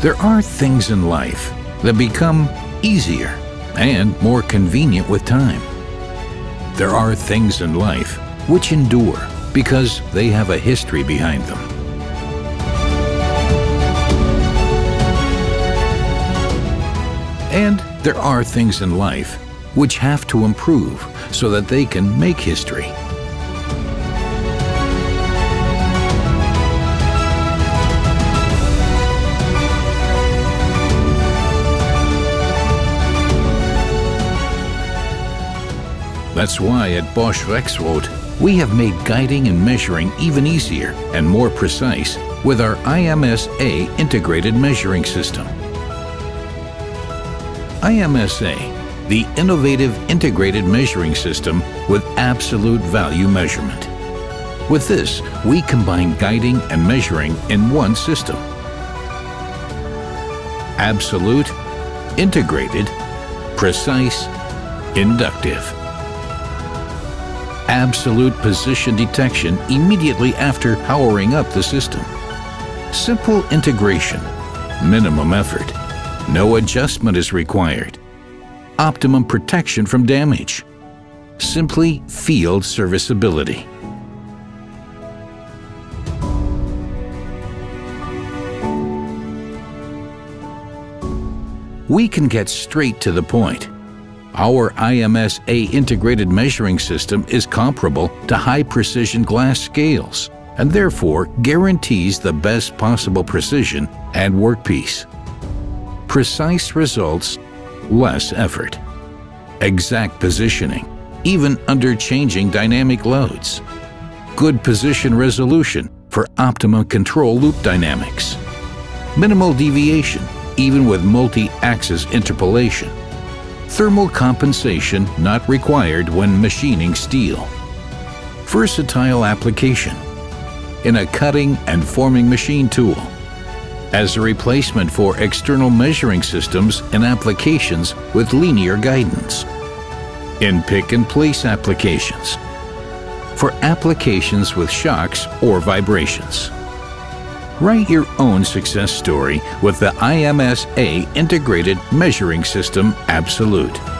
There are things in life that become easier and more convenient with time. There are things in life which endure because they have a history behind them. And there are things in life which have to improve so that they can make history. That's why at Bosch Rexroth, we have made guiding and measuring even easier and more precise with our IMS-A integrated measuring system. IMS-A, the innovative integrated measuring system with absolute value measurement. With this, we combine guiding and measuring in one system. Absolute, integrated, precise, inductive. Absolute position detection immediately after powering up the system. Simple integration, minimum effort, no adjustment is required. Optimum protection from damage, simply field serviceability. We can get straight to the point. Our IMS-A integrated measuring system is comparable to high-precision glass scales and therefore guarantees the best possible precision and workpiece. Precise results, less effort. Exact positioning, even under changing dynamic loads. Good position resolution for optimum control loop dynamics. Minimal deviation, even with multi-axis interpolation. Thermal compensation not required when machining steel. Versatile application in a cutting and forming machine tool, as a replacement for external measuring systems in applications with linear guidance, in pick and place applications, for applications with shocks or vibrations. Write your own success story with the IMS-A Integrated Measuring System Absolute.